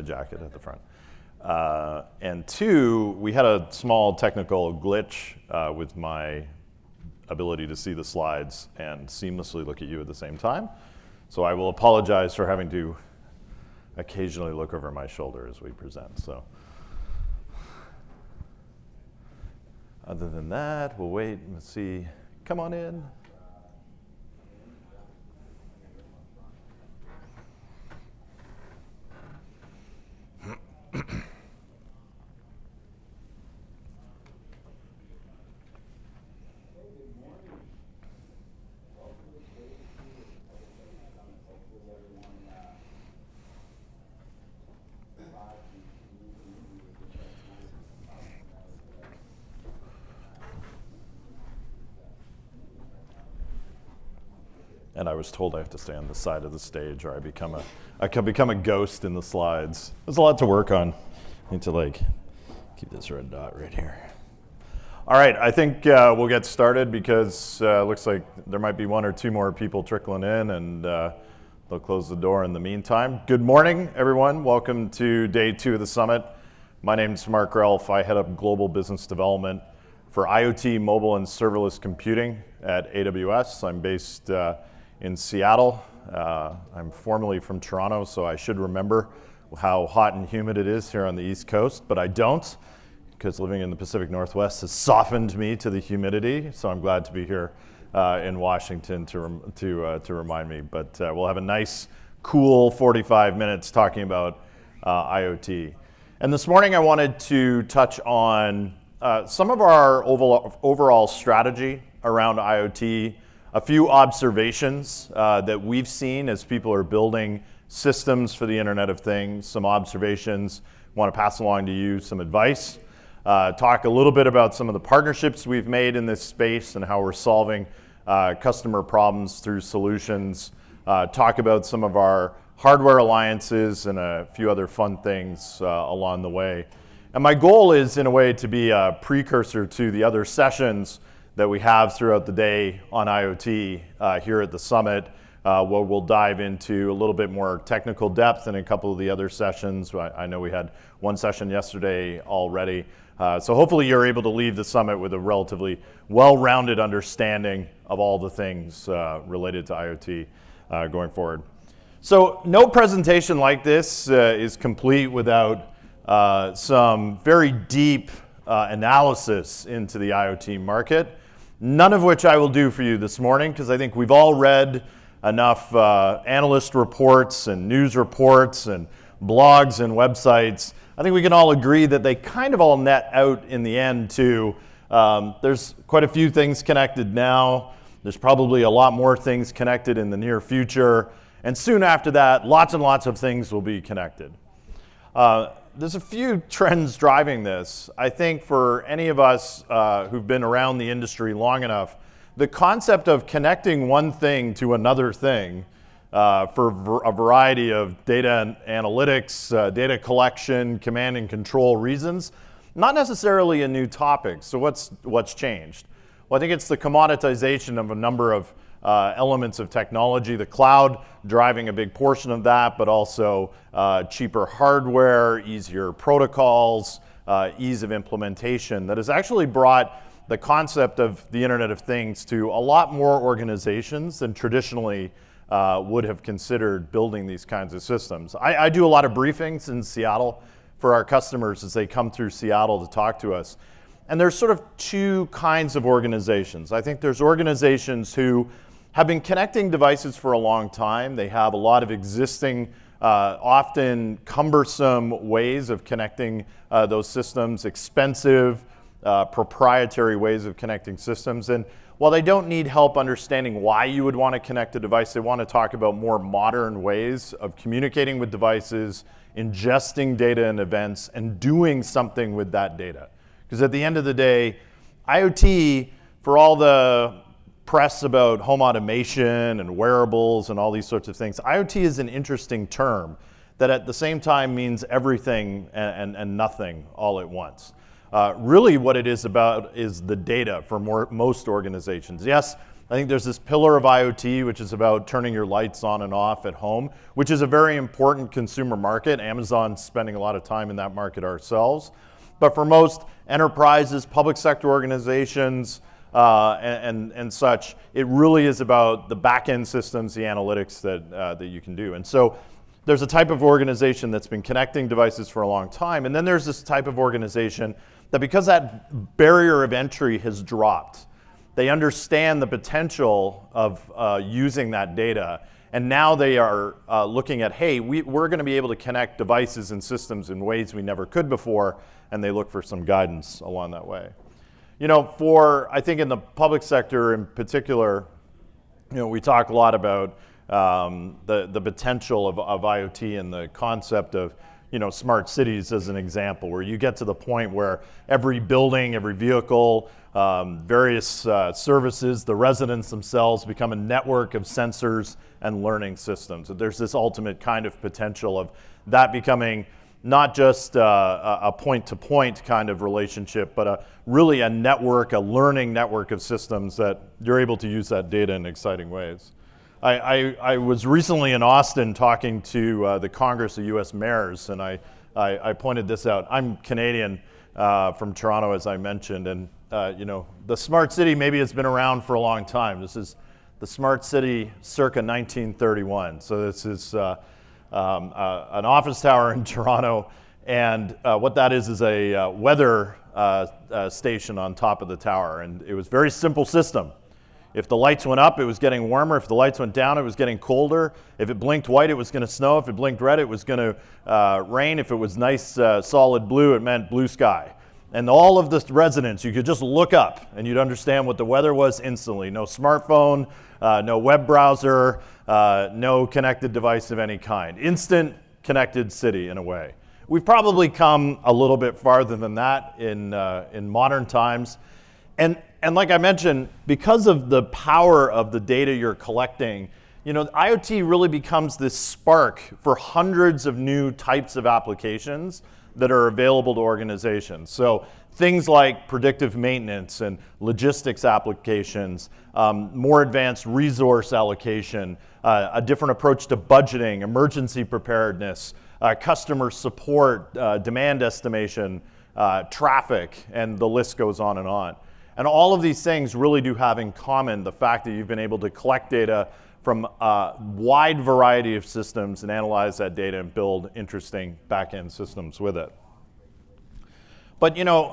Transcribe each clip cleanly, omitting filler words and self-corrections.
a jacket at the front. And two, we had a small technical glitch with my ability to see the slides and seamlessly look at you at the same time. So I will apologize for having to occasionally look over my shoulder as we present. So other than that, we'll wait and see. Come on in. And I was told I have to stay on the side of the stage or I could become a ghost in the slides. There's a lot to work on. I need to like keep this red dot right here. All right, I think we'll get started because it looks like there might be one or two more people trickling in, and they'll close the door in the meantime. Good morning, everyone. Welcome to day 2 of the summit. My name's Mark Relf. I head up global business development for IoT, mobile, and serverless computing at AWS. I'm based in Seattle. I'm formerly from Toronto, so I should remember how hot and humid it is here on the East Coast, but I don't, because living in the Pacific Northwest has softened me to the humidity, so I'm glad to be here in Washington to remind me. But we'll have a nice, cool 45 minutes talking about IoT. And this morning I wanted to touch on some of our overall strategy around IoT, a few observations that we've seen as people are building systems for the Internet of Things, some observations I want to pass along to you, some advice, talk a little bit about some of the partnerships we've made in this space and how we're solving customer problems through solutions, talk about some of our hardware alliances and a few other fun things along the way. And my goal is, in a way, to be a precursor to the other sessions that we have throughout the day on IoT here at the summit, where we'll dive into a little bit more technical depth in a couple of the other sessions. I know we had one session yesterday already. So hopefully you're able to leave the summit with a relatively well-rounded understanding of all the things related to IoT going forward. So no presentation like this is complete without some very deep analysis into the IoT market. None of which I will do for you this morning, because I think we've all read enough analyst reports and news reports and blogs and websites. I think we can all agree that they kind of all net out in the end too. There's quite a few things connected now. There's probably a lot more things connected in the near future. And soon after that, lots and lots of things will be connected. There's a few trends driving this. I think for any of us who've been around the industry long enough, the concept of connecting one thing to another thing for a variety of data and analytics, data collection, command and control reasons, not necessarily a new topic. So what's changed? Well, I think it's the commoditization of a number of elements of technology, the cloud driving a big portion of that, but also cheaper hardware, easier protocols, ease of implementation that has actually brought the concept of the Internet of Things to a lot more organizations than traditionally would have considered building these kinds of systems. I do a lot of briefings in Seattle for our customers as they come through Seattle to talk to us. And there's sort of two kinds of organizations. I think there's organizations who have been connecting devices for a long time. They have a lot of existing, often cumbersome ways of connecting those systems, expensive, proprietary ways of connecting systems. And while they don't need help understanding why you would want to connect a device, they want to talk about more modern ways of communicating with devices, ingesting data and events, and doing something with that data. Because at the end of the day, IoT, for all the press about home automation and wearables and all these sorts of things, IoT is an interesting term that at the same time means everything and nothing all at once. Really what it is about is the data for most organizations. Yes, I think there's this pillar of IoT, which is about turning your lights on and off at home, which is a very important consumer market. Amazon's spending a lot of time in that market ourselves. But for most enterprises, public sector organizations, and such, it really is about the back-end systems, the analytics that, that you can do. And so there's a type of organization that's been connecting devices for a long time, and then there's this type of organization that, because that barrier of entry has dropped, they understand the potential of using that data, and now they are looking at, hey, we're going to be able to connect devices and systems in ways we never could before, and they look for some guidance along that way. You know, I think in the public sector in particular, you know, we talk a lot about the potential of IoT and the concept of, you know, smart cities as an example, where you get to the point where every building, every vehicle, various services, the residents themselves become a network of sensors and learning systems. So there's this ultimate kind of potential of that becoming not just a point-to-point kind of relationship, but really a network, a learning network of systems that you're able to use that data in exciting ways. I was recently in Austin talking to the Congress of U.S. Mayors, and I pointed this out. I'm Canadian from Toronto, as I mentioned, and you know, the smart city maybe has been around for a long time. This is the smart city circa 1931. So this is an office tower in Toronto, and what that is a weather station on top of the tower, and it was a very simple system. If the lights went up, it was getting warmer. If the lights went down, it was getting colder. If it blinked white, it was going to snow. If it blinked red, it was going to rain. If it was nice solid blue, it meant blue sky. And all of the residents, you could just look up and you'd understand what the weather was instantly. No smartphone, no web browser, no connected device of any kind. Instant connected city in a way. We've probably come a little bit farther than that in modern times. And like I mentioned, because of the power of the data you're collecting, you know, IoT really becomes this spark for hundreds of new types of applications that are available to organizations. So things like predictive maintenance and logistics applications, more advanced resource allocation, a different approach to budgeting, emergency preparedness, customer support, demand estimation, traffic, and the list goes on and on. And all of these things really do have in common the fact that you've been able to collect data from a wide variety of systems and analyze that data and build interesting back-end systems with it. But you know,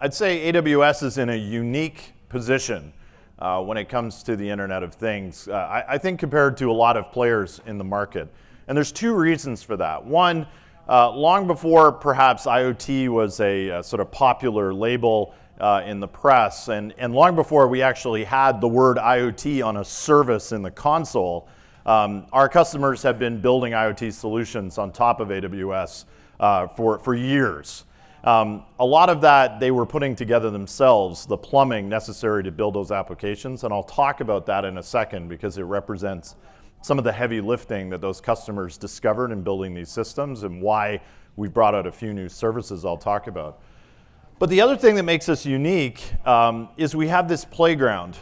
I'd say AWS is in a unique position when it comes to the Internet of Things, I think compared to a lot of players in the market. And there's two reasons for that. One, long before perhaps IoT was a sort of popular label in the press, and long before we actually had the word IoT on a service in the console, our customers have been building IoT solutions on top of AWS for years. A lot of that they were putting together themselves, the plumbing necessary to build those applications, and I'll talk about that in a second because it represents some of the heavy lifting that those customers discovered in building these systems and why we brought out a few new services I'll talk about. But the other thing that makes us unique is we have this playground,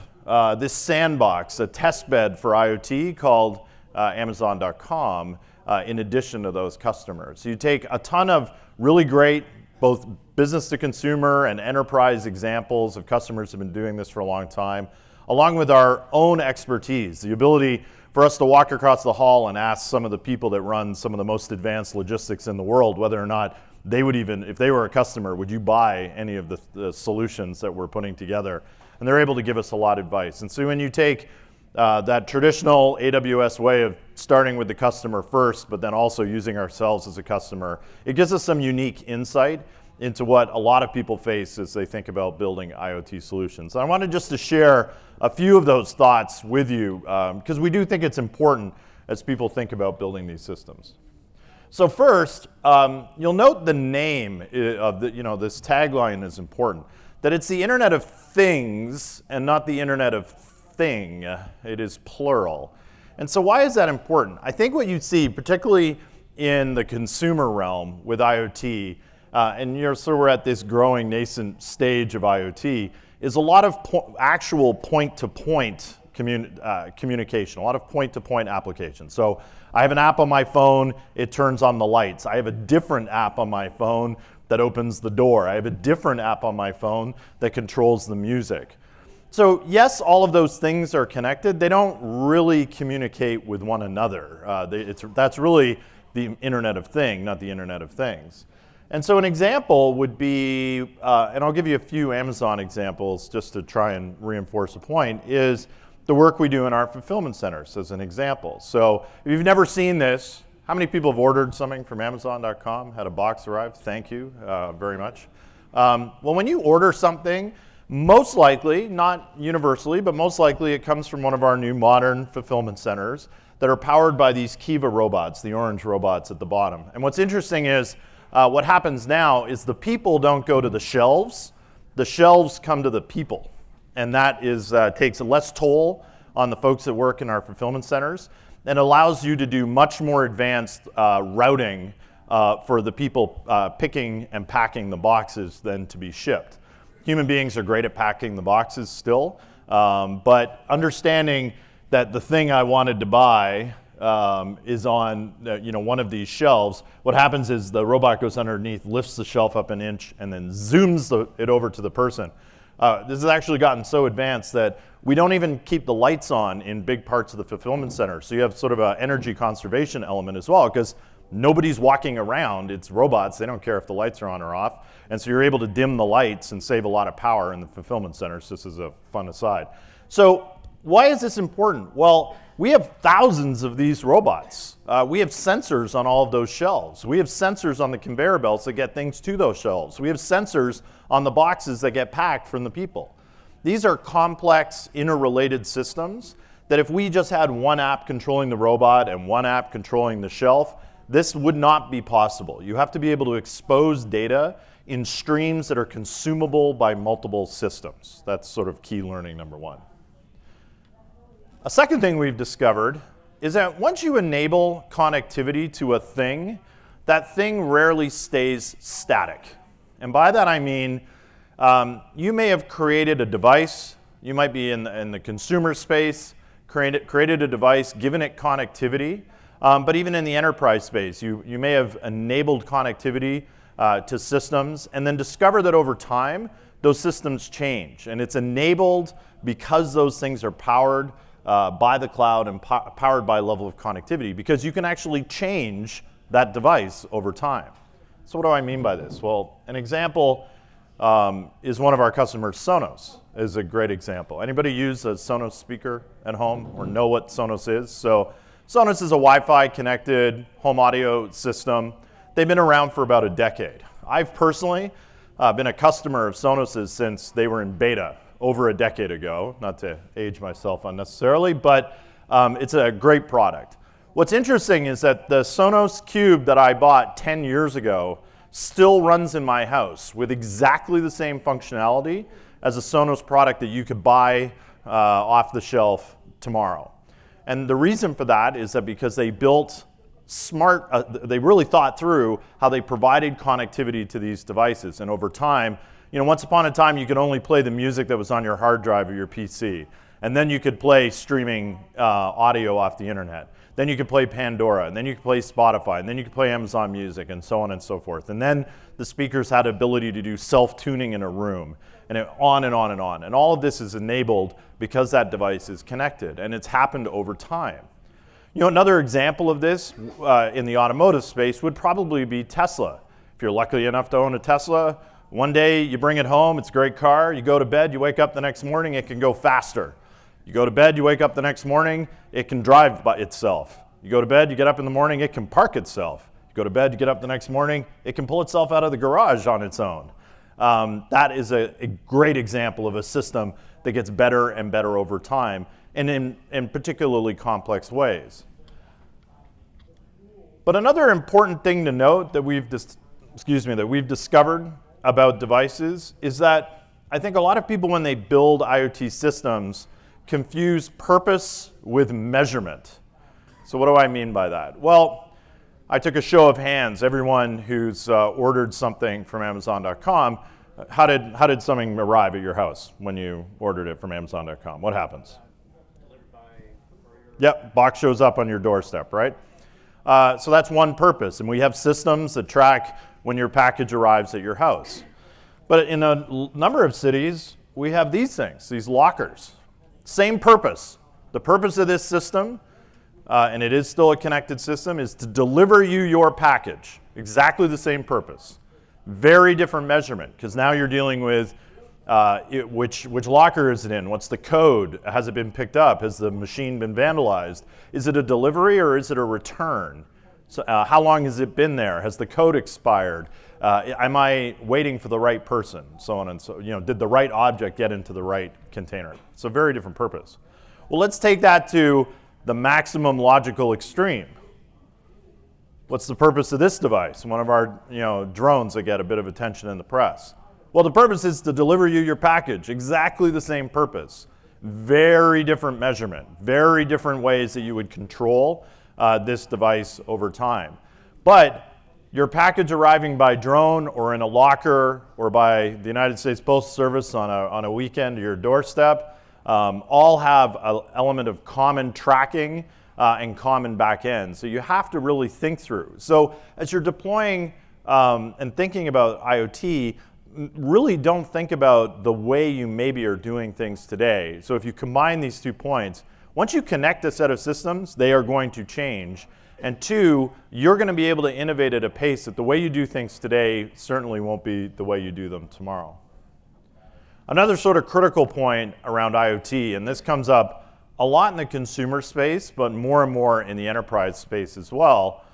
this sandbox, a test bed for IoT called Amazon.com in addition to those customers. So you take a ton of really great both business to consumer and enterprise examples of customers who have been doing this for a long time, along with our own expertise, the ability for us to walk across the hall and ask some of the people that run some of the most advanced logistics in the world whether or not they would even, if they were a customer, would you buy any of the solutions that we're putting together? And they're able to give us a lot of advice. And so when you take that traditional AWS way of starting with the customer first, but then also using ourselves as a customer, it gives us some unique insight into what a lot of people face as they think about building IoT solutions. I wanted just to share a few of those thoughts with you, because we do think it's important as people think about building these systems. So first, you'll note the name of the, you know, this tagline is important, that it's the Internet of Things and not the Internet of Thing. It is plural. And so why is that important? I think what you see, particularly in the consumer realm with IoT, and you're, so we're at this growing nascent stage of IoT, is a lot of actual point-to-point communication, a lot of point-to-point applications. So I have an app on my phone, it turns on the lights. I have a different app on my phone that opens the door. I have a different app on my phone that controls the music. So yes, all of those things are connected. They don't really communicate with one another. That's really the Internet of Thing, not the Internet of Things. And so an example would be, and I'll give you a few Amazon examples just to try and reinforce a point, is the work we do in our fulfillment centers as an example. So if you've never seen this, how many people have ordered something from Amazon.com, had a box arrive? Thank you very much. Well, when you order something, most likely, not universally, but most likely it comes from one of our new modern fulfillment centers that are powered by these Kiva robots, the orange robots at the bottom. And what's interesting is what happens now is the people don't go to the shelves come to the people. And that is, takes less toll on the folks that work in our fulfillment centers and allows you to do much more advanced routing for the people picking and packing the boxes than to be shipped. Human beings are great at packing the boxes still, but understanding that the thing I wanted to buy is on one of these shelves, what happens is the robot goes underneath, lifts the shelf up an inch, and then zooms it over to the person. This has actually gotten so advanced that we don't even keep the lights on in big parts of the fulfillment center. So you have sort of an energy conservation element as well, because nobody's walking around, it's robots, they don't care if the lights are on or off. And so you're able to dim the lights and save a lot of power in the fulfillment centers. This is a fun aside. So why is this important? Well, we have thousands of these robots. We have sensors on all of those shelves. We have sensors on the conveyor belts that get things to those shelves. We have sensors on the boxes that get packed from the people. These are complex, interrelated systems that if we just had one app controlling the robot and one app controlling the shelf, this would not be possible. You have to be able to expose data in streams that are consumable by multiple systems. That's sort of key learning number one. A second thing we've discovered is that once you enable connectivity to a thing, that thing rarely stays static. And by that I mean, you may have created a device, you might be in the consumer space, created a device, given it connectivity, but even in the enterprise space, you may have enabled connectivity to systems and then discover that over time, those systems change. And it's enabled because those things are powered by the cloud and powered by level of connectivity, because you can actually change that device over time. So what do I mean by this? Well, an example is one of our customers, Sonos, is a great example. Anybody use a Sonos speaker at home or know what Sonos is? So Sonos is a Wi-Fi connected home audio system. They've been around for about a decade. I've personally been a customer of Sonos's since they were in beta over a decade ago, not to age myself unnecessarily, but it's a great product. What's interesting is that the Sonos Cube that I bought 10 years ago still runs in my house with exactly the same functionality as a Sonos product that you could buy off the shelf tomorrow. And the reason for that is that because they built smart, they really thought through how they provided connectivity to these devices. And over time, once upon a time, you could only play the music that was on your hard drive or your PC. And then you could play streaming audio off the internet. Then you could play Pandora, and then you could play Spotify, and then you could play Amazon Music, and so on and so forth. And then the speakers had ability to do self-tuning in a room, and it, on and on and on. And all of this is enabled because that device is connected, and it's happened over time. Another example of this in the automotive space would probably be Tesla. If you're lucky enough to own a Tesla, one day you bring it home, it's a great car, you go to bed, you wake up the next morning, it can go faster. You go to bed, you wake up the next morning, it can drive by itself. You go to bed, you get up in the morning, it can park itself. You go to bed, you get up the next morning, it can pull itself out of the garage on its own. That is a great example of a system that gets better and better over time, and in particularly complex ways. But another important thing to note that we've discovered about devices is that I think a lot of people, when they build IoT systems, confuse purpose with measurement. So what do I mean by that? Well, I took a show of hands. Everyone who's ordered something from Amazon.com How did something arrive at your house when you ordered it from Amazon.com? What happens? Delivered by courier. Yep, box shows up on your doorstep, right? So that's one purpose, and we have systems that track when your package arrives at your house. But in a number of cities, we have these things, these lockers. Same purpose. The purpose of this system, and it is still a connected system, is to deliver you your package. Exactly the same purpose. Very different measurement, because now you're dealing with which locker is it in? What's the code? Has it been picked up? Has the machine been vandalized? Is it a delivery or is it a return? So, how long has it been there? Has the code expired? Am I waiting for the right person? So on and so, you know, did the right object get into the right container? It's a very different purpose. Well, let's take that to the maximum logical extreme. What's the purpose of this device? One of our, you know, drones that get a bit of attention in the press. Well, the purpose is to deliver you your package. Exactly the same purpose. Very different measurement. Very different ways that you would control this device over time. But your package arriving by drone or in a locker or by the United States Postal Service on a weekend to your doorstep, all have an element of common tracking and common back end. So you have to really think through. So as you're deploying and thinking about IoT, really don't think about the way you maybe are doing things today. So if you combine these two points, once you connect a set of systems, they are going to change. And two, you're going to be able to innovate at a pace that the way you do things today certainly won't be the way you do them tomorrow. Another sort of critical point around IoT, and this comes up a lot in the consumer space, but more and more in the enterprise space as well,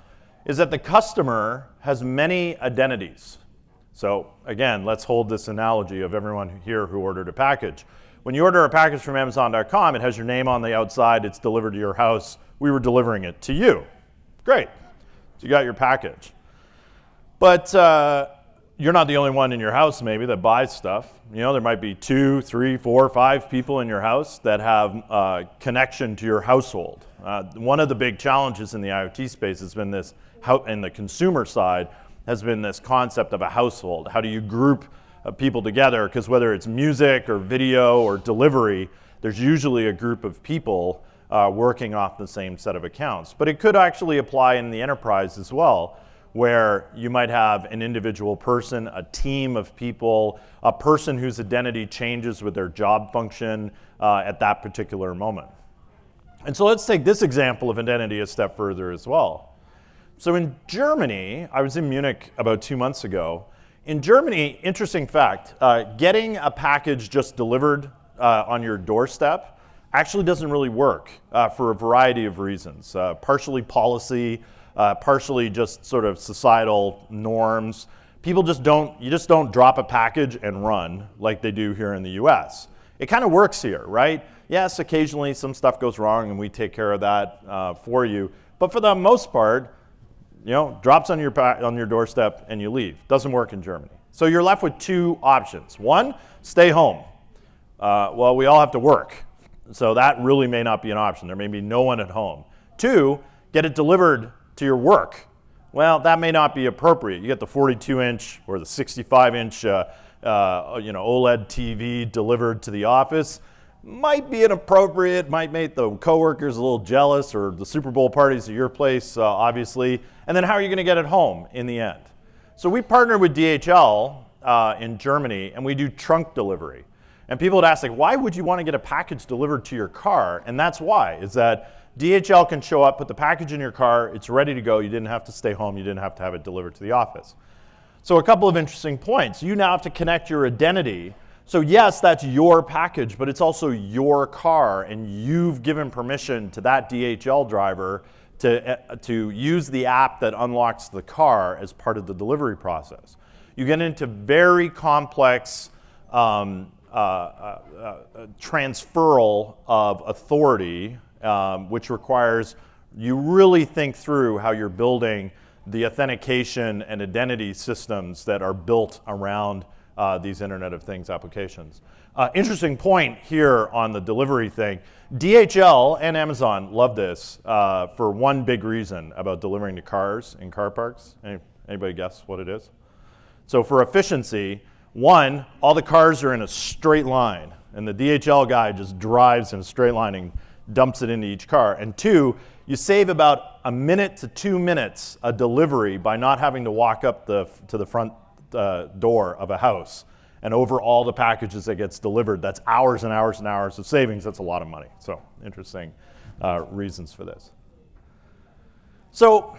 is that the customer has many identities. So again, let's hold this analogy of everyone here who ordered a package. When you order a package from Amazon.com, it has your name on the outside, it's delivered to your house, we were delivering it to you. Great, so you got your package. But you're not the only one in your house maybe that buys stuff. You know, there might be 2, 3, 4, 5 people in your house that have connection to your household. One of the big challenges in the IoT space has been this, in the consumer side, has been this concept of a household. How do you group people together? Because whether it's music or video or delivery, there's usually a group of people working off the same set of accounts. But it could actually apply in the enterprise as well, where you might have an individual person, a team of people, a person whose identity changes with their job function at that particular moment. And so let's take this example of identity a step further as well. So in Germany, I was in Munich about 2 months ago. In Germany, interesting fact, getting a package just delivered on your doorstep actually doesn't really work for a variety of reasons, partially policy, partially just sort of societal norms. People just don't, you just don't drop a package and run like they do here in the US. It kind of works here, right? Yes, occasionally some stuff goes wrong and we take care of that for you, but for the most part, you know, drops on your doorstep and you leave. Doesn't work in Germany. So you're left with two options. One, stay home. Well, we all have to work, so that really may not be an option. There may be no one at home. Two, get it delivered to your work. Well, that may not be appropriate. You get the 42-inch or the 65-inch, you know, OLED TV delivered to the office. Might be inappropriate, might make the coworkers a little jealous, or the Super Bowl parties at your place, obviously. And then how are you going to get it home in the end? So we partnered with DHL in Germany, and we do trunk delivery. And people would ask, like, why would you want to get a package delivered to your car? And that's why, is that DHL can show up, put the package in your car, it's ready to go, you didn't have to stay home, you didn't have to have it delivered to the office. So a couple of interesting points. You now have to connect your identity. So yes, that's your package, but it's also your car, and you've given permission to that DHL driver to use the app that unlocks the car as part of the delivery process. You get into very complex transferal of authority, which requires you really think through how you're building the authentication and identity systems that are built around these Internet of Things applications. Interesting point here on the delivery thing. DHL and Amazon love this for one big reason about delivering to cars in car parks. Anybody guess what it is? So for efficiency, One, all the cars are in a straight line, and the DHL guy just drives in a straight line and dumps it into each car. And two, you save about a minute to 2 minutes a delivery by not having to walk up to the front door of a house and over all the packages that gets delivered. That's hours and hours and hours of savings. That's a lot of money. So interesting reasons for this. So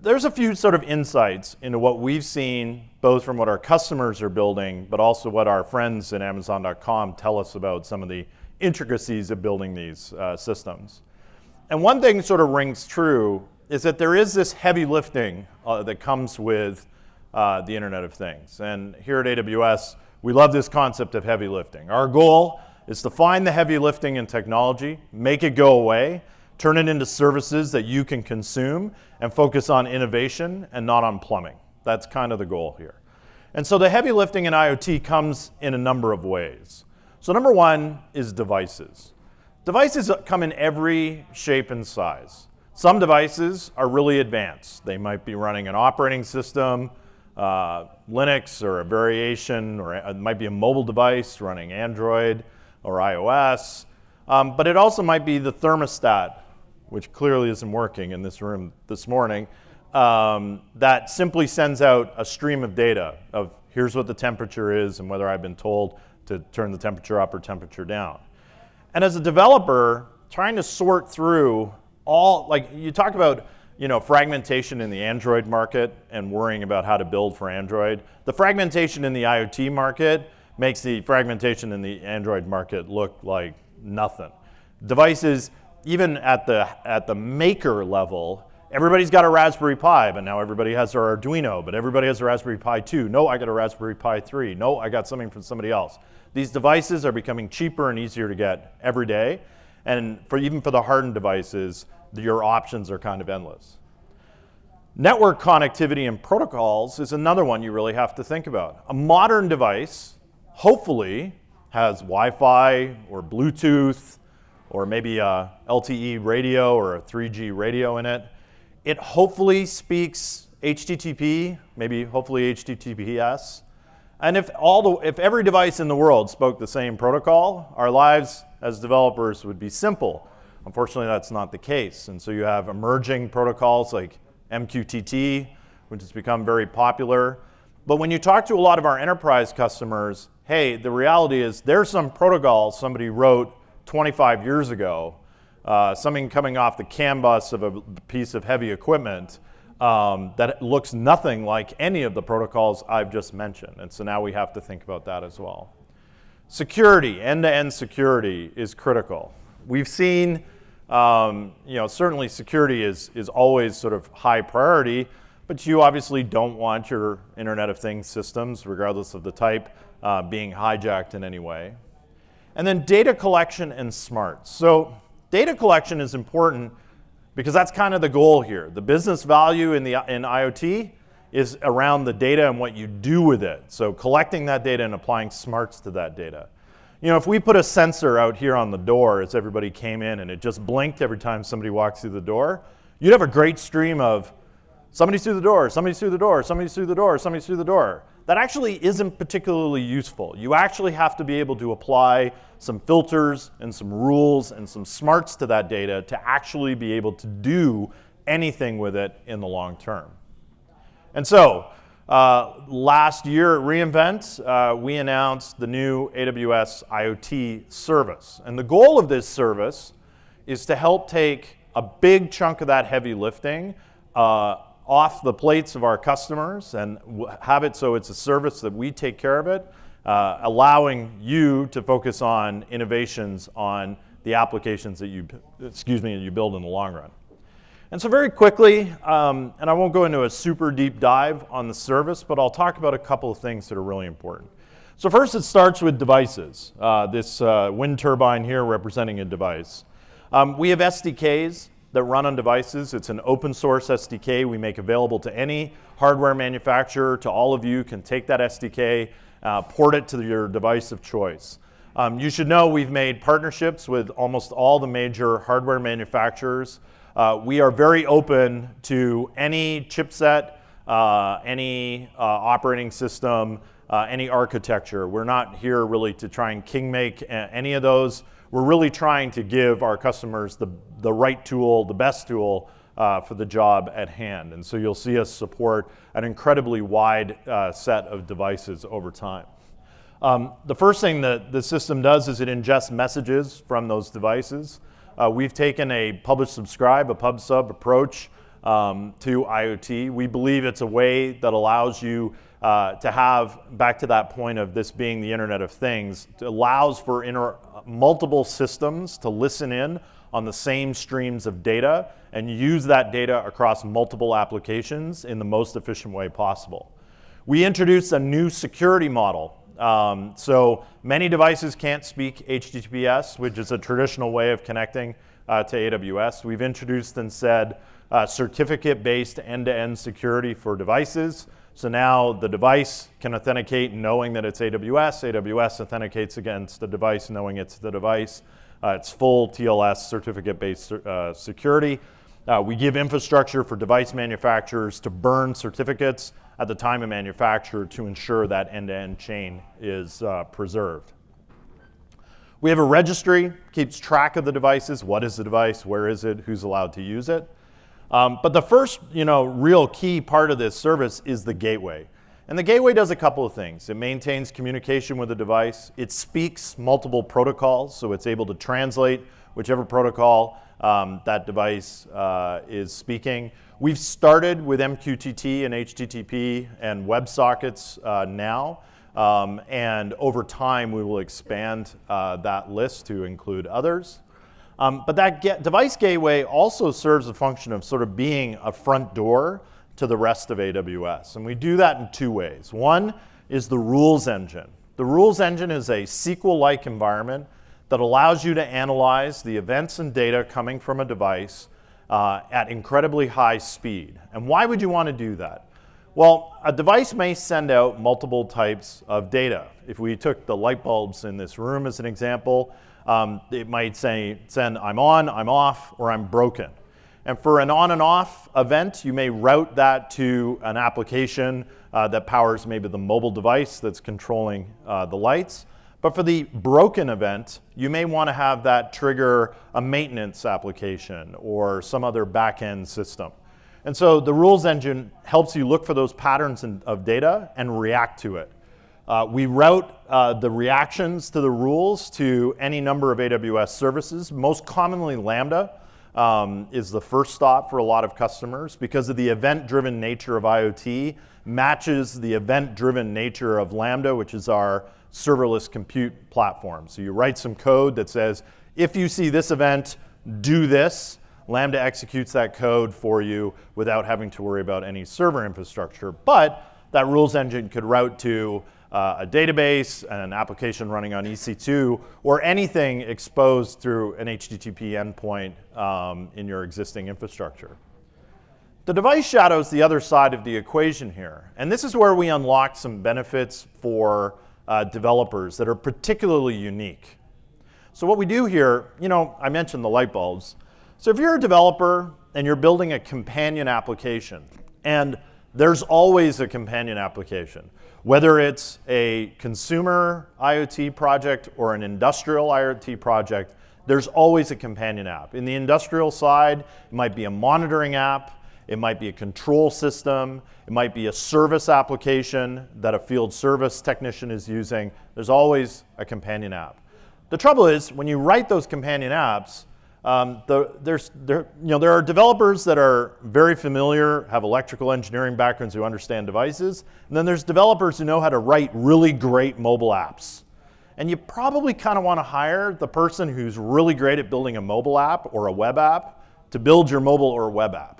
there's a few sort of insights into what we've seen, both from what our customers are building, but also what our friends at Amazon.com tell us about some of the intricacies of building these systems. And one thing sort of rings true is that there is this heavy lifting that comes with the Internet of Things. And here at AWS, we love this concept of heavy lifting. Our goal is to find the heavy lifting in technology, make it go away, turn it into services that you can consume, and focus on innovation and not on plumbing. That's kind of the goal here. And so the heavy lifting in IoT comes in a number of ways. So number one is devices. Devices come in every shape and size. Some devices are really advanced. They might be running an operating system, Linux, or a variation, or it might be a mobile device running Android or iOS. But it also might be the thermostat, which clearly isn't working in this room this morning, that simply sends out a stream of data of here's what the temperature is and whether I've been told to turn the temperature up or temperature down. And as a developer, trying to sort through all, like you talk about, you know, fragmentation in the Android market and worrying about how to build for Android. The fragmentation in the IoT market makes the fragmentation in the Android market look like nothing. Devices, even at the maker level, everybody's got a Raspberry Pi, but now everybody has their Arduino, but everybody has a Raspberry Pi 2. No, I got a Raspberry Pi 3. No, I got something from somebody else. These devices are becoming cheaper and easier to get every day. And for even for the hardened devices, your options are kind of endless. Network connectivity and protocols is another one you really have to think about. A modern device hopefully has Wi-Fi or Bluetooth or maybe a LTE radio or a 3G radio in it. It hopefully speaks HTTP, maybe hopefully HTTPS. And if every device in the world spoke the same protocol, our lives as developers would be simple. Unfortunately, that's not the case. And so you have emerging protocols like MQTT, which has become very popular. But when you talk to a lot of our enterprise customers, hey, the reality is there's some protocol somebody wrote 25 years ago, something coming off the CAN bus of a piece of heavy equipment that looks nothing like any of the protocols I've just mentioned. And so now we have to think about that as well. Security, end-to-end security is critical. We've seen you know, certainly security is always sort of high priority, but you obviously don't want your Internet of Things systems, regardless of the type, being hijacked in any way. And then data collection and smarts. So data collection is important because that's kind of the goal here. The business value in IoT is around the data and what you do with it. So collecting that data and applying smarts to that data. You know, if we put a sensor out here on the door as everybody came in and it just blinked every time somebody walks through the door, you'd have a great stream of somebody's through the door, somebody's through the door, somebody's through the door, somebody's through the door. That actually isn't particularly useful. You actually have to be able to apply some filters and some rules and some smarts to that data to actually be able to do anything with it in the long term. And so, last year at reInvent, we announced the new AWS IoT service. And the goal of this service is to help take a big chunk of that heavy lifting off the plates of our customers and have it so it's a service that we take care of it, allowing you to focus on innovations on the applications that you build in the long run. And so very quickly, and I won't go into a super deep dive on the service, but I'll talk about a couple of things that are really important. So first, it starts with devices. This wind turbine here representing a device. We have SDKs that run on devices. It's an open source SDK we make available to any hardware manufacturer, to all of you can take that SDK, port it to your device of choice. You should know we've made partnerships with almost all the major hardware manufacturers. We are very open to any chipset any operating system, any architecture. We're not here really to try and king-make any of those. We're really trying to give our customers the right tool, the best tool for the job at hand. And so you'll see us support an incredibly wide set of devices over time. The first thing that the system does is it ingests messages from those devices. We've taken a publish-subscribe, a pub-sub approach to IoT. We believe it's a way that allows you to have, back to that point of this being the Internet of Things, allows for multiple systems to listen in on the same streams of data and use that data across multiple applications in the most efficient way possible. We introduced a new security model. So many devices can't speak HTTPS, which is a traditional way of connecting to AWS. We've introduced and said certificate-based end-to-end security for devices. So now the device can authenticate knowing that it's AWS. AWS authenticates against the device knowing it's the device. It's full TLS certificate-based security. We give infrastructure for device manufacturers to burn certificates at the time of manufacture to ensure that end-to-end chain is preserved. We have a registry, keeps track of the devices. What is the device? Where is it? Who's allowed to use it? But the first, real key part of this service is the gateway. And the gateway does a couple of things. It maintains communication with the device. It speaks multiple protocols, so it's able to translate whichever protocol that device is speaking. We've started with MQTT and HTTP and WebSockets now. And over time, we will expand that list to include others. But that device gateway also serves the function of sort of being a front door to the rest of AWS. And we do that in two ways. One is the rules engine. The rules engine is a SQL-like environment that allows you to analyze the events and data coming from a device at incredibly high speed. And why would you want to do that? Well, a device may send out multiple types of data. If we took the light bulbs in this room as an example, it might send I'm on, I'm off, or I'm broken. And for an on and off event, you may route that to an application that powers maybe the mobile device that's controlling the lights. But for the broken event, you may want to have that trigger a maintenance application or some other back-end system. And so the rules engine helps you look for those patterns of data and react to it. We route the reactions to the rules to any number of AWS services. Most commonly, Lambda is the first stop for a lot of customers because of the event-driven nature of IoT matches the event-driven nature of Lambda, which is our serverless compute platform. So you write some code that says, if you see this event, do this. Lambda executes that code for you without having to worry about any server infrastructure. But that rules engine could route to a database, an application running on EC2, or anything exposed through an HTTP endpoint in your existing infrastructure. The device shadow is the other side of the equation here. And this is where we unlock some benefits for developers that are particularly unique. So what we do here, I mentioned the light bulbs. So if you're a developer and you're building a companion application, and there's always a companion application, whether it's a consumer IoT project or an industrial IoT project, there's always a companion app. In the industrial side, it might be a monitoring app. It might be a control system. It might be a service application that a field service technician is using. There's always a companion app. The trouble is, when you write those companion apps, there are developers that are very familiar, have electrical engineering backgrounds who understand devices, and then there's developers who know how to write really great mobile apps. And you probably kind of want to hire the person who's really great at building a mobile app or a web app to build your mobile or web app.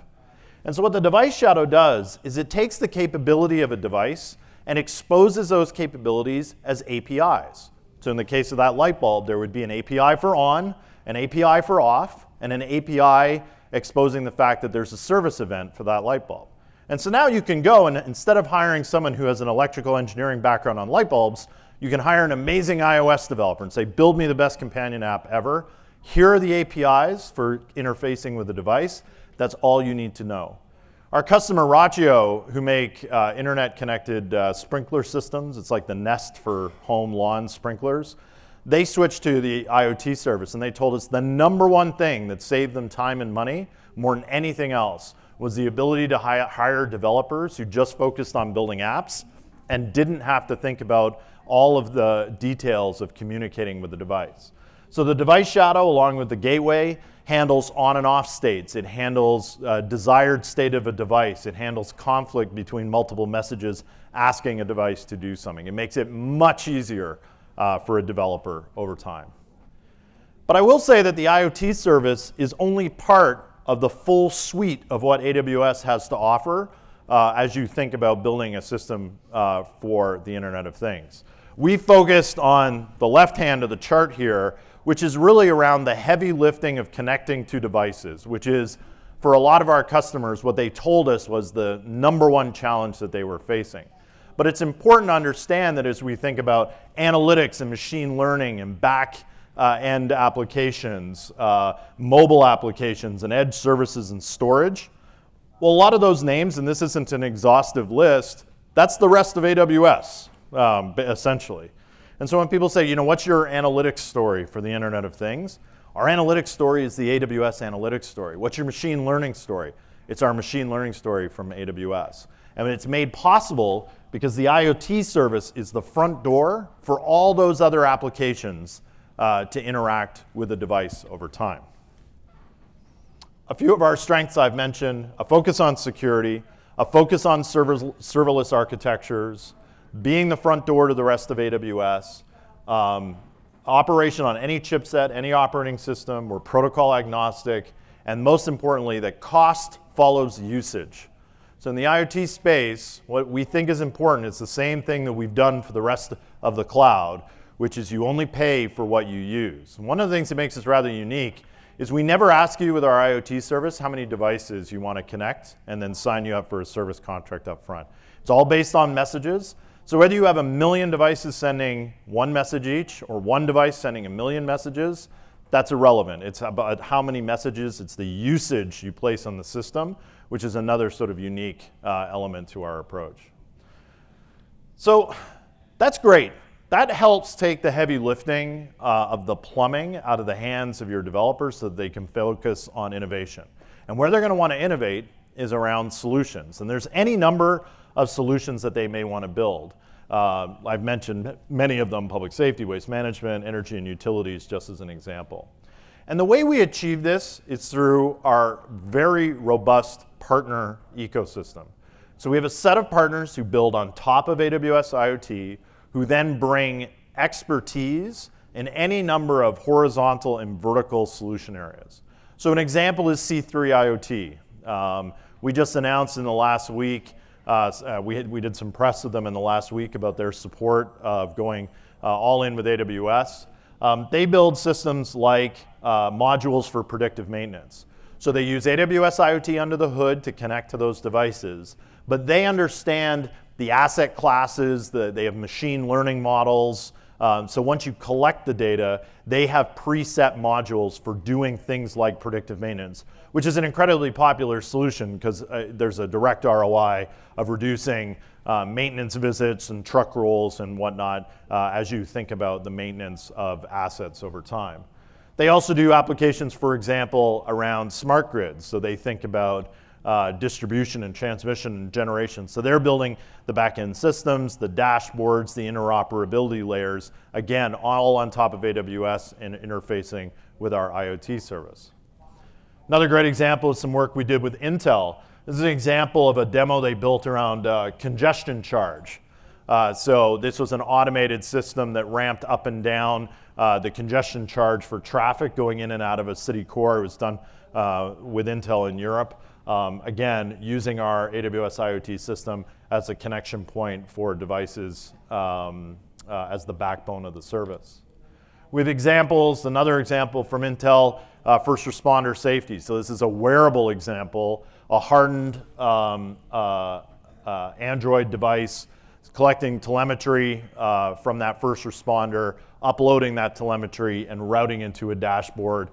And so what the device shadow does is it takes the capability of a device and exposes those capabilities as APIs. So in the case of that light bulb, there would be an API for on, an API for off, and an API exposing the fact that there's a service event for that light bulb. And so now you can go and instead of hiring someone who has an electrical engineering background on light bulbs, you can hire an amazing iOS developer and say, build me the best companion app ever. Here are the APIs for interfacing with the device. That's all you need to know. Our customer Rachio, who make internet-connected sprinkler systems, it's like the Nest for home lawn sprinklers, they switched to the IoT service, and they told us the #1 thing that saved them time and money, more than anything else, was the ability to hire developers who just focused on building apps and didn't have to think about all of the details of communicating with the device. So the device shadow, along with the gateway, handles on and off states. It handles desired state of a device. It handles conflict between multiple messages asking a device to do something. It makes it much easier for a developer over time. But I will say that the IoT service is only part of the full suite of what AWS has to offer as you think about building a system for the Internet of Things. We focused on the left hand of the chart here, which is really around the heavy lifting of connecting to devices, which is, for a lot of our customers, what they told us was the #1 challenge that they were facing. But it's important to understand that as we think about analytics and machine learning and back-end applications, mobile applications and edge services and storage, well, a lot of those names, and this isn't an exhaustive list, that's the rest of AWS, essentially. And so when people say, you know, what's your analytics story for the Internet of Things? Our analytics story is the AWS analytics story. What's your machine learning story? It's our machine learning story from AWS. And it's made possible because the IoT service is the front door for all those other applications to interact with the device over time. A few of our strengths I've mentioned: a focus on security, a focus on serverless architectures, being the front door to the rest of AWS, operation on any chipset, any operating system. We're protocol agnostic. And most importantly, that cost follows usage. So in the IoT space, what we think is important is the same thing that we've done for the rest of the cloud, which is you only pay for what you use. And one of the things that makes us rather unique is we never ask you with our IoT service how many devices you want to connect and then sign you up for a service contract up front. It's all based on messages. So whether you have 1 million devices sending 1 message each or 1 device sending 1 million messages, that's irrelevant. It's about how many messages, it's the usage you place on the system, which is another sort of unique element to our approach. So that's great. That helps take the heavy lifting of the plumbing out of the hands of your developers so that they can focus on innovation. And where they're going to want to innovate is around solutions. And there's any number of solutions that they may want to build. I've mentioned many of them: public safety, waste management, energy and utilities, just as an example. And the way we achieve this is through our very robust partner ecosystem. So we have a set of partners who build on top of AWS IoT, who then bring expertise in any number of horizontal and vertical solution areas. So an example is C3 IoT. We just announced in the last week, we did some press with them in the last week about their support of going all in with AWS. They build systems like modules for predictive maintenance. So they use AWS IoT under the hood to connect to those devices, but they understand the asset classes, they have machine learning models. So once you collect the data, they have preset modules for doing things like predictive maintenance, which is an incredibly popular solution because there's a direct ROI of reducing maintenance visits and truck rolls and whatnot as you think about the maintenance of assets over time. They also do applications, for example, around smart grids. So they think about distribution and transmission and generation. So they're building the back-end systems, the dashboards, the interoperability layers, again, all on top of AWS and interfacing with our IoT service. Another great example is some work we did with Intel. This is an example of a demo they built around congestion charge. So this was an automated system that ramped up and down the congestion charge for traffic going in and out of a city core. It was done with Intel in Europe. Again, using our AWS IoT system as a connection point for devices as the backbone of the service. We have examples, another example from Intel, first responder safety. So this is a wearable example, a hardened Android device collecting telemetry from that first responder, uploading that telemetry and routing into a dashboard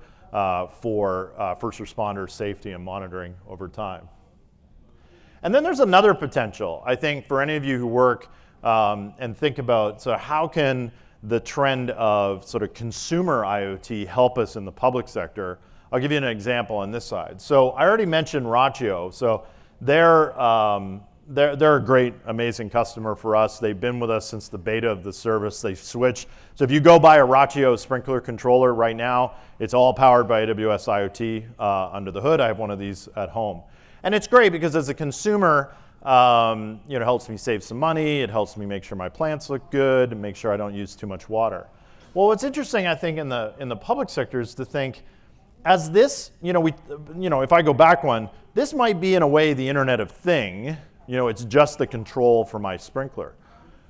for first responder safety and monitoring over time. And then there's another potential, I think, for any of you who work and think about, so how can the trend of sort of consumer IoT help us in the public sector? I'll give you an example on this side. So I already mentioned Rachio. So they're a great, amazing customer for us. They've been with us since the beta of the service. They've switched. So if you go buy a Rachio sprinkler controller right now, it's all powered by AWS IoT under the hood. I have one of these at home. And it's great because as a consumer, you know, it helps me save some money. It helps me make sure my plants look good and make sure I don't use too much water. Well, what's interesting, I think, in the public sector is to think, as this, if I go back one, this might be in a way the Internet of Thing. You know, it's just the control for my sprinkler.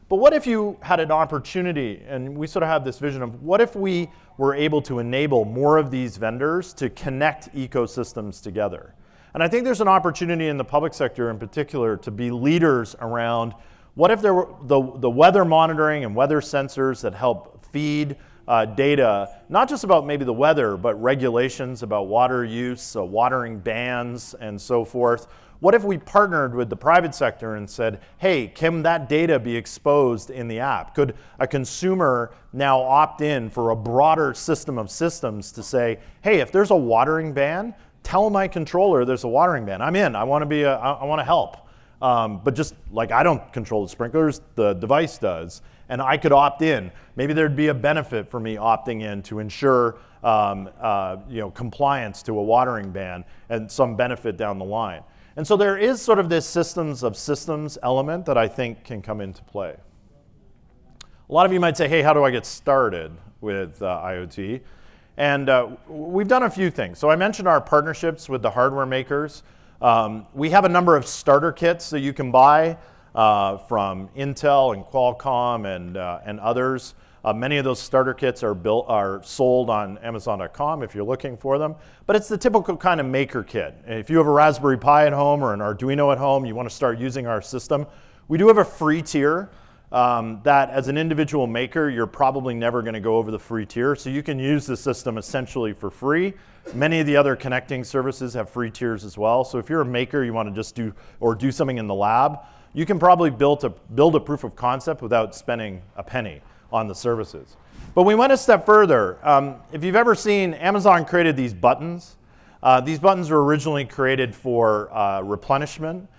But what if you had an opportunity, and we sort of have this vision of what if we were able to enable more of these vendors to connect ecosystems together? And I think there's an opportunity in the public sector in particular to be leaders around what if there were the weather monitoring and weather sensors that help feed data, not just about maybe the weather, but regulations about water use, watering bans, and so forth. What if we partnered with the private sector and said, hey, can that data be exposed in the app? Could a consumer now opt in for a broader system of systems to say, hey, if there's a watering ban, tell my controller there's a watering ban. I'm in. I want to be. I want to help. But just like I don't control the sprinklers, the device does, and I could opt in. Maybe there'd be a benefit for me opting in to ensure compliance to a watering ban and some benefit down the line. And so there is sort of this systems of systems element that I think can come into play. A lot of you might say, hey, how do I get started with IoT? And we've done a few things. So I mentioned our partnerships with the hardware makers. We have a number of starter kits that you can buy from Intel and Qualcomm and others. Many of those starter kits are sold on Amazon.com if you're looking for them. But it's the typical kind of maker kit. If you have a Raspberry Pi at home or an Arduino at home, you want to start using our system. We do have a free tier. That as an individual maker, you're probably never going to go over the free tier. So you can use the system essentially for free. Many of the other connecting services have free tiers as well. So if you're a maker, you want to just do something in the lab, you can probably build a proof of concept without spending a penny on the services. But we went a step further. If you've ever seen, Amazon created these buttons. These buttons were originally created for replenishment.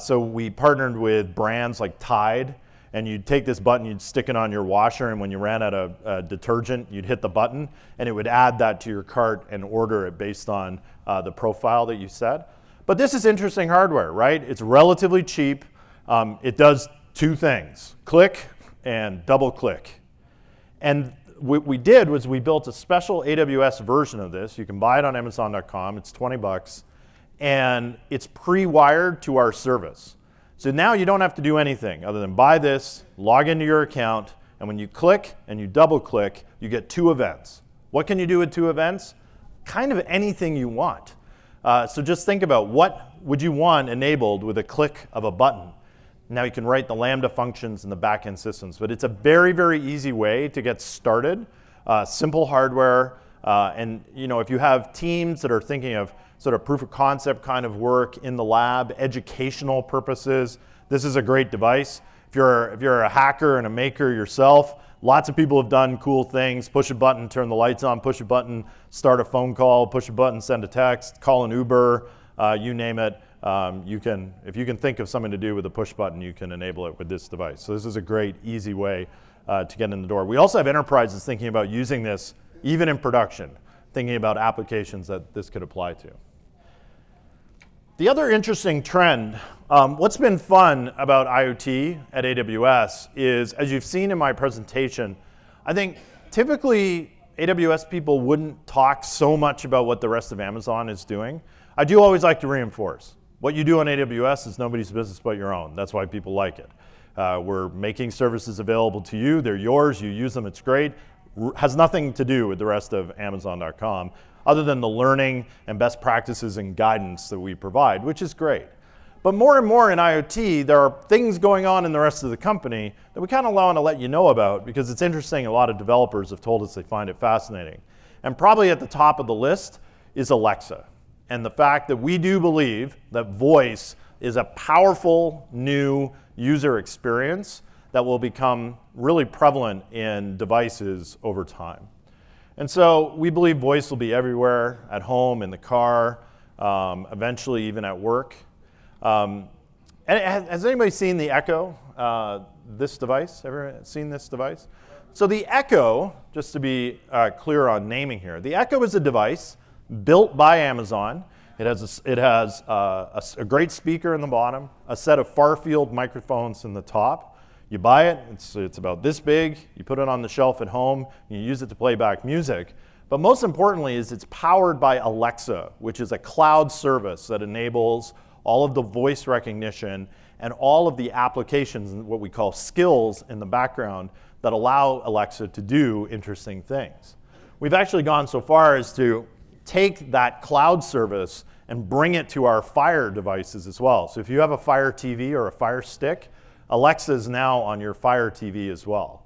So we partnered with brands like Tide. And you'd take this button, you'd stick it on your washer, and when you ran out of detergent, you'd hit the button, and it would add that to your cart and order it based on the profile that you set. But this is interesting hardware, right? It's relatively cheap. It does two things, click and double click. And what we did was we built a special AWS version of this. You can buy it on Amazon.com. It's 20 bucks. And it's pre-wired to our service. So now you don't have to do anything other than buy this, log into your account, and when you click and you double click, you get two events. What can you do with two events? Kind of anything you want. So just think about what would you want enabled with a click of a button. Now you can write the Lambda functions in the back-end systems, but it's a very, very easy way to get started. Simple hardware, and you know, if you have teams that are thinking of sort of proof of concept kind of work in the lab, educational purposes, this is a great device. If you're a hacker and a maker yourself, lots of people have done cool things. Push a button, turn the lights on, push a button, start a phone call, push a button, send a text, call an Uber, you name it. If you can think of something to do with a push button, you can enable it with this device. So this is a great, easy way to get in the door. We also have enterprises thinking about using this even in production, thinking about applications that this could apply to. The other interesting trend, what's been fun about IoT at AWS is, as you've seen in my presentation, I think typically AWS people wouldn't talk so much about what the rest of Amazon is doing. I do always like to reinforce, what you do on AWS is nobody's business but your own. That's why people like it. We're making services available to you. They're yours. You use them. It's great. Has nothing to do with the rest of Amazon.com other than the learning and best practices and guidance that we provide, which is great. But more and more in IoT, there are things going on in the rest of the company that we kind of want to let you know about because it's interesting. A lot of developers have told us they find it fascinating. And probably at the top of the list is Alexa and the fact that we do believe that voice is a powerful new user experience that will become really prevalent in devices over time. And so we believe voice will be everywhere, at home, in the car, eventually even at work. And has anybody seen the Echo, this device? Everyone seen this device? So the Echo, just to be clear on naming here, the Echo is a device built by Amazon. It has a great speaker in the bottom, a set of far-field microphones in the top. You buy it, it's about this big, you put it on the shelf at home, and you use it to play back music. But most importantly is it's powered by Alexa, which is a cloud service that enables all of the voice recognition and all of the applications and what we call skills in the background that allow Alexa to do interesting things. We've actually gone so far as to take that cloud service and bring it to our Fire devices as well. So if you have a Fire TV or a Fire Stick, Alexa is now on your Fire TV as well.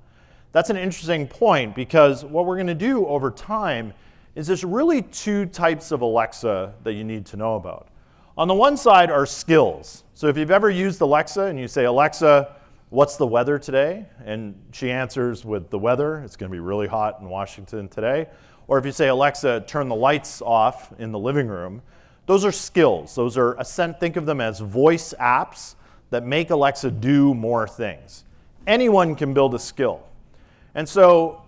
That's an interesting point, because what we're going to do over time is there's really two types of Alexa that you need to know about. On the one side are skills. So if you've ever used Alexa and you say, Alexa, what's the weather today? And she answers with the weather. It's going to be really hot in Washington today. Or if you say, Alexa, turn the lights off in the living room, those are skills. Those are, think of them as voice apps that make Alexa do more things. Anyone can build a skill. And so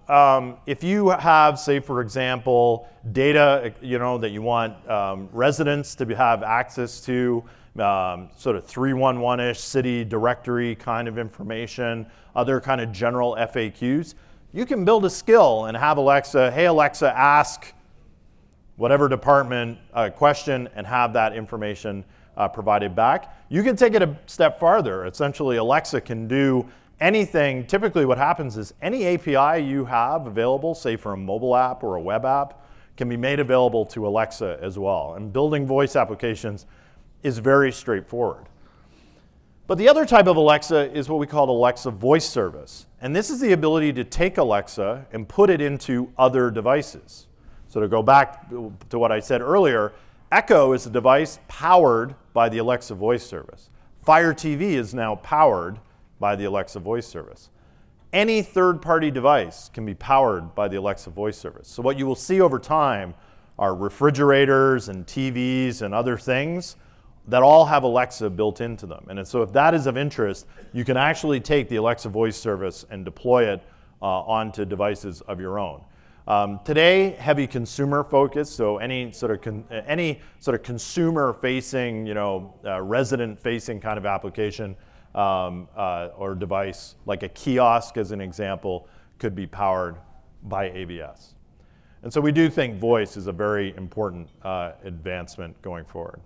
if you have, say, for example, data that you want residents to have access to, sort of 311-ish city directory kind of information, other kind of general FAQs, you can build a skill and have Alexa, hey, Alexa, ask whatever department a question and have that information provided back. You can take it a step farther. Essentially, Alexa can do anything. Typically what happens is any API you have available, say for a mobile app or a web app, can be made available to Alexa as well. And building voice applications is very straightforward. But the other type of Alexa is what we call Alexa voice service. And this is the ability to take Alexa and put it into other devices. So to go back to what I said earlier, Echo is a device powered by the Alexa voice service. Fire TV is now powered by the Alexa voice service. Any third-party device can be powered by the Alexa voice service. So what you will see over time are refrigerators and TVs and other things that all have Alexa built into them. And so if that is of interest, you can actually take the Alexa voice service and deploy it onto devices of your own. Today, heavy consumer focus, so any sort of consumer-facing, resident-facing kind of application or device, like a kiosk as an example, could be powered by AWS. And so we do think voice is a very important advancement going forward.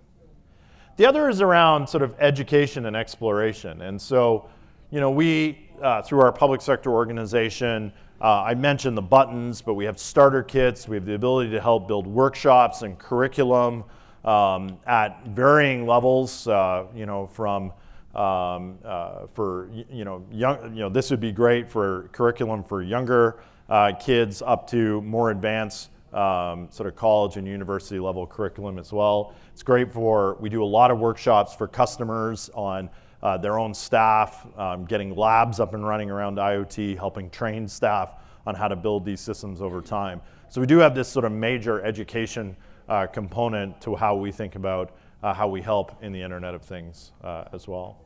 The other is around sort of education and exploration. And so, we, through our public sector organization, I mentioned the buttons, but we have starter kits. We have the ability to help build workshops and curriculum at varying levels, from this would be great for curriculum for younger kids up to more advanced sort of college and university level curriculum as well. It's great for, we do a lot of workshops for customers on their own staff, getting labs up and running around IoT, helping train staff on how to build these systems over time. So we do have this sort of major education component to how we think about how we help in the Internet of Things as well.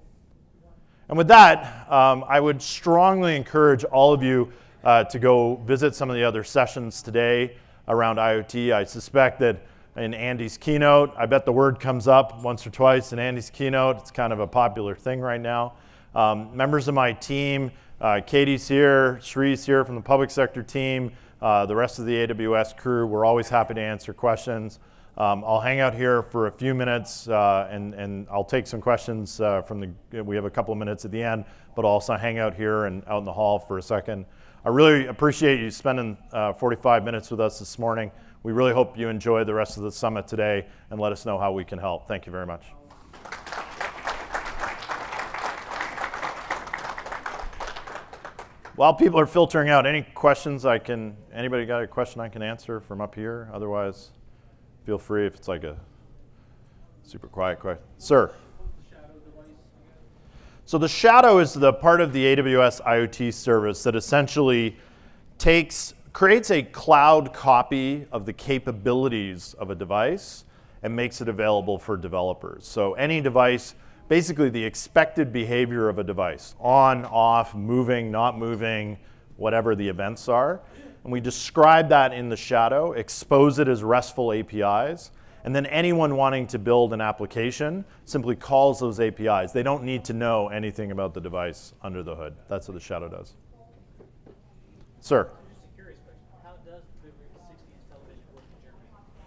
And with that, I would strongly encourage all of you to go visit some of the other sessions today around IoT. I suspect that in Andy's keynote, I bet the word comes up once or twice in Andy's keynote. It's kind of a popular thing right now. Members of my team, Katie's here, Shree's here from the public sector team, the rest of the AWS crew, we're always happy to answer questions. I'll hang out here for a few minutes and I'll take some questions we have a couple of minutes at the end, but I'll also hang out here and out in the hall for a second. I really appreciate you spending 45 minutes with us this morning. We really hope you enjoy the rest of the summit today, and let us know how we can help. Thank you very much. While people are filtering out, any questions anybody got a question I can answer from up here? Otherwise, feel free if it's like a super quiet question. Sir? What's the shadow So the shadow is the part of the AWS IoT service that essentially creates a cloud copy of the capabilities of a device and makes it available for developers. So any device, basically the expected behavior of a device, on, off, moving, not moving, whatever the events are. And we describe that in the shadow, expose it as RESTful APIs, and then anyone wanting to build an application simply calls those APIs. They don't need to know anything about the device under the hood. That's what the shadow does. Sir? Just a curious question. How does the 60-inch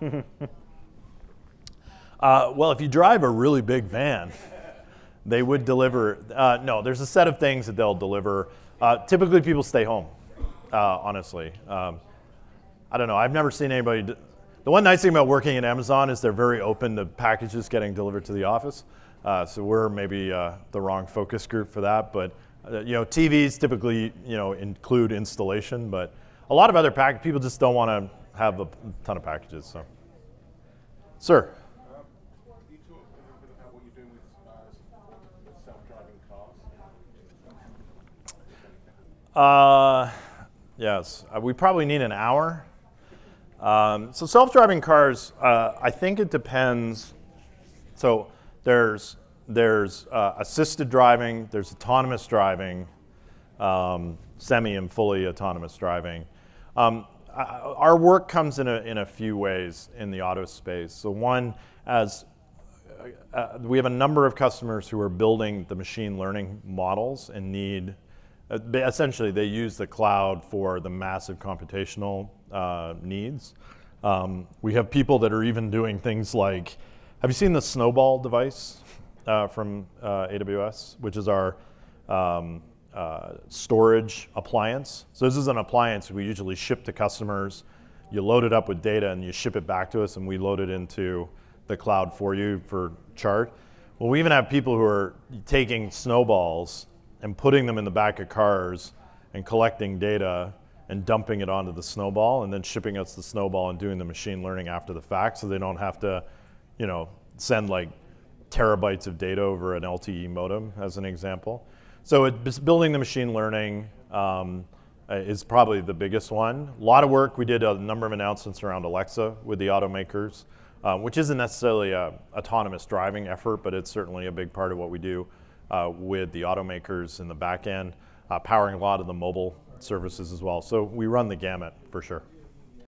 television work in Germany? Well, if you drive a really big van, they would deliver. No, there's a set of things that they'll deliver. Typically, people stay home, honestly. I don't know. I've never seen anybody. The one nice thing about working at Amazon is they're very open to packages getting delivered to the office. So we're maybe the wrong focus group for that. But you know, TVs typically include installation. But a lot of other packages, people just don't want to have a ton of packages. So, sir. Yes, we probably need an hour. So self-driving cars, I think it depends. So there's assisted driving, there's autonomous driving, semi and fully autonomous driving. Our work comes in a few ways in the auto space. So one, as we have a number of customers who are building the machine learning models and need essentially, they use the cloud for the massive computational needs. We have people that are even doing things like, have you seen the Snowball device from AWS, which is our storage appliance? So this is an appliance we usually ship to customers. You load it up with data and you ship it back to us, and we load it into the cloud for you for charge. Well, we even have people who are taking Snowballs and putting them in the back of cars and collecting data and dumping it onto the Snowball and then shipping us the Snowball and doing the machine learning after the fact, so they don't have to, send like terabytes of data over an LTE modem, as an example. So building the machine learning is probably the biggest one. A lot of work. We did a number of announcements around Alexa with the automakers, which isn't necessarily an autonomous driving effort, but it's certainly a big part of what we do. With the automakers in the back end, powering a lot of the mobile services as well. So we run the gamut for sure.